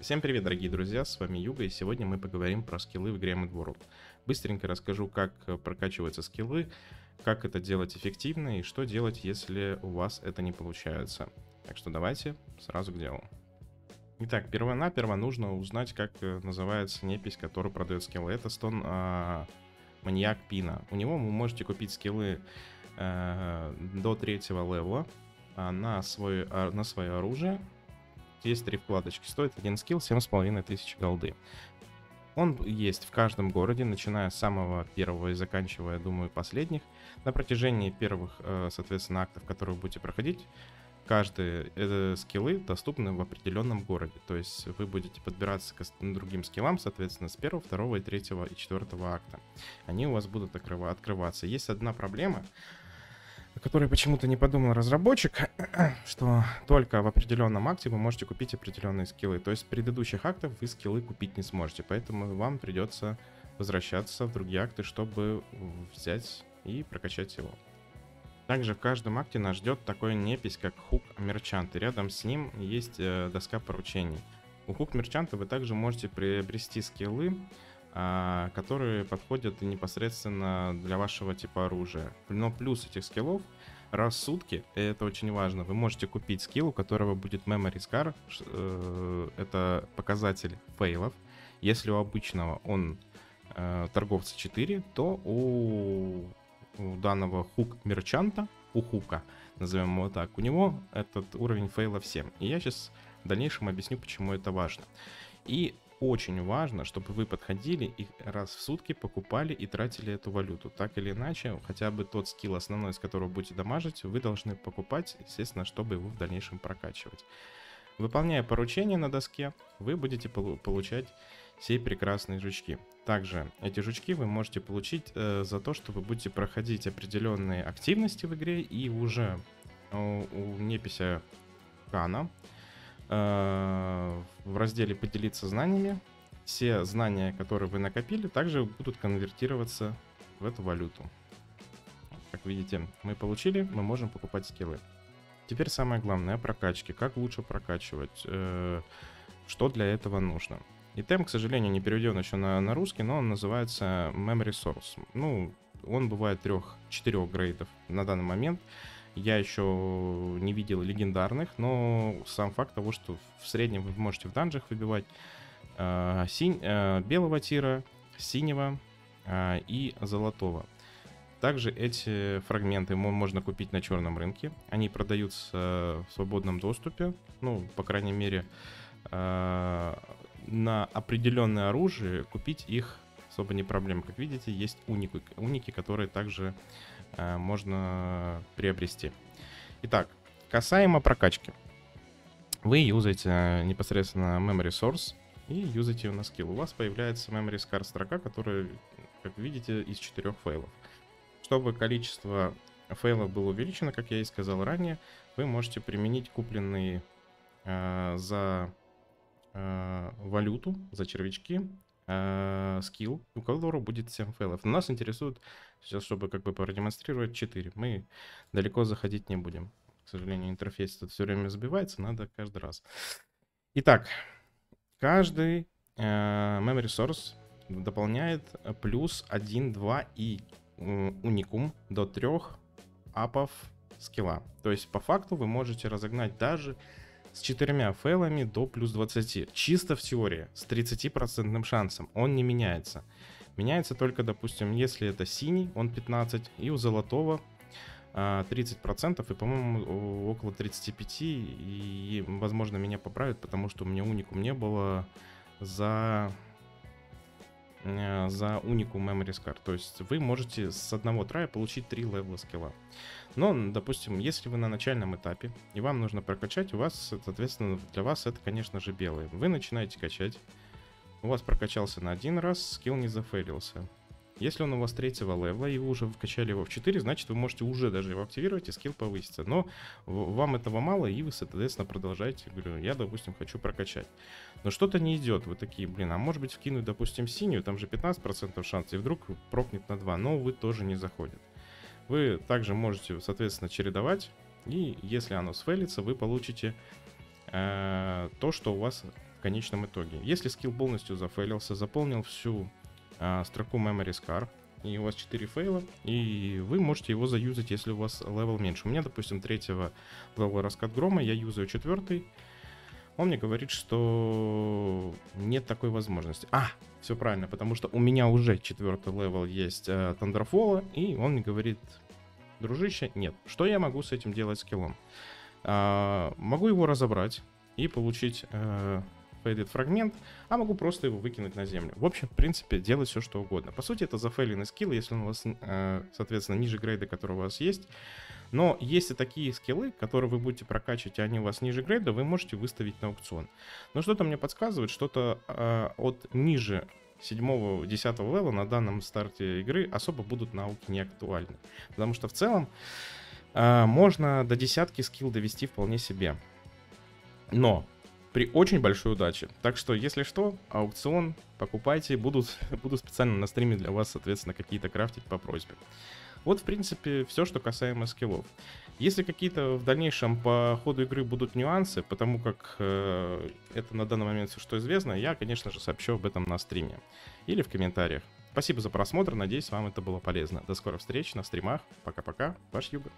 Всем привет, дорогие друзья, с вами Юга, и сегодня мы поговорим про скиллы в игре Mad World. Быстренько расскажу, как прокачиваются скиллы, как это делать эффективно и что делать, если у вас это не получается. Так что давайте сразу к делу. Итак, первонаперво нужно узнать, как называется непись, которую продает скиллы. Это Стоун Маньяк Пина. У него вы можете купить скиллы до 3-го левела на свое оружие. Есть 3 вкладочки. Стоит 1 скилл 7500 голды. Он есть в каждом городе, начиная с самого первого и заканчивая, думаю, последних. На протяжении первых, соответственно, актов, которые вы будете проходить, каждые скиллы доступны в определенном городе. То есть вы будете подбираться к другим скиллам, соответственно, с 1, 2, 3 и 4 акта. Они у вас будут открываться. Есть одна проблема, о которой почему-то не подумал разработчик, что только в определенном акте вы можете купить определенные скиллы. То есть предыдущих актов вы скиллы купить не сможете, поэтому вам придется возвращаться в другие акты, чтобы взять и прокачать его. Также в каждом акте нас ждет такой непись, как хук мерчант, и рядом с ним есть доска поручений. У хук мерчанта вы также можете приобрести скиллы, которые подходят непосредственно для вашего типа оружия. Но плюс этих скиллов рассудки, и это очень важно, вы можете купить скилл, у которого будет Memory Scar, это показатель фейлов. Если у обычного он торговца 4, то у данного хук-мерчанта, у хука, назовем его так, у него этот уровень фейла 7. И я сейчас в дальнейшем объясню, почему это важно. И очень важно, чтобы вы подходили и раз в сутки покупали и тратили эту валюту. Так или иначе, хотя бы тот скилл основной, с которого будете дамажить, вы должны покупать, естественно, чтобы его в дальнейшем прокачивать. Выполняя поручения на доске, вы будете получать все прекрасные жучки. Также эти жучки вы можете получить за то, что вы будете проходить определенные активности в игре, и уже у непися Кана в разделе «Поделиться знаниями» все знания, которые вы накопили, также будут конвертироваться в эту валюту. Как видите, мы получили, мы можем покупать скиллы. Теперь самое главное о прокачке. Как лучше прокачивать? Что для этого нужно? И тем, к сожалению, не переведен еще на русский, но он называется Memory Source. Ну, он бывает 3-4 грейдов на данный момент. Я еще не видел легендарных, но сам факт того, что в среднем вы можете в данжах выбивать белого тира, синего и золотого. Также эти фрагменты можно купить на черном рынке. Они продаются в свободном доступе, ну, по крайней мере, на определенное оружие купить их особо не проблема. Как видите, есть уники, которые также можно приобрести. Итак, касаемо прокачки. Вы юзаете непосредственно Memory Source и юзаете ее на скилл. У вас появляется Memory Scar строка, которая, как видите, из 4 фейлов. Чтобы количество фейлов было увеличено, как я и сказал ранее, вы можете применить купленные валюту, за червячки, скилл, у которого будет 7 фейлов. Но нас интересует, сейчас, чтобы как бы продемонстрировать, 4. Мы далеко заходить не будем. К сожалению, интерфейс тут все время сбивается, надо каждый раз. Итак, каждый Memory Source дополняет плюс 1, 2 и уникум до 3 апов скилла. То есть по факту вы можете разогнать даже с 4 фейлами до плюс 20. Чисто в теории, с 30% шансом. Он не меняется. Меняется только, допустим, если это синий, он 15. И у золотого 30%. И, по-моему, около 35. И, возможно, меня поправят, потому что у меня уникум не было за уникум Memory Scar. То есть вы можете с одного трая получить 3 левела скилла. Но, допустим, если вы на начальном этапе и вам нужно прокачать, у вас, соответственно, для вас это, конечно же, белые. Вы начинаете качать, у вас прокачался на 1 раз, скилл не зафейлился. Если он у вас 3-го левела и вы уже вкачали его в 4, значит, вы можете уже даже его активировать и скилл повысится. Но вам этого мало, и вы, соответственно, продолжаете. Говорю, я, допустим, хочу прокачать. Но что-то не идет. Вы такие, блин, а может быть вкинуть, допустим, синюю, там же 15% шанс, и вдруг прокнет на 2, но вы тоже не заходит. Вы также можете, соответственно, чередовать, и если оно сфейлится, вы получите то, что у вас конечном итоге. Если скилл полностью зафейлился, заполнил всю строку Memory Scar, и у вас 4 фейла, и вы можете его заюзать, если у вас левел меньше. У меня, допустим, 3-го левела Раскат Грома, я юзаю 4-й. Он мне говорит, что нет такой возможности. А, все правильно, потому что у меня уже 4-й левел есть Тандрафола, и он мне говорит: дружище, нет. Что я могу с этим делать скиллом? Могу его разобрать и получить фейдед фрагмент, а могу просто его выкинуть на землю. В общем, в принципе, делать все, что угодно. По сути, это зафейленный скилл, если он у вас, соответственно, ниже грейда, который у вас есть. Но если такие скиллы, которые вы будете прокачивать, а они у вас ниже грейда, вы можете выставить на аукцион. Но что-то мне подсказывает, что-то от ниже 7-10 левела на данном старте игры особо будут науки не актуальны. Потому что в целом можно до 10-ки скилл довести вполне себе. Но при очень большой удаче. Так что, если что, аукцион покупайте. Буду специально на стриме для вас, соответственно, какие-то крафтить по просьбе. Вот, в принципе, все, что касаемо скиллов. Если какие-то в дальнейшем по ходу игры будут нюансы, потому как это на данный момент все, что известно, я, конечно же, сообщу об этом на стриме или в комментариях. Спасибо за просмотр, надеюсь, вам это было полезно. До скорых встреч на стримах. Пока-пока, ваш Юга.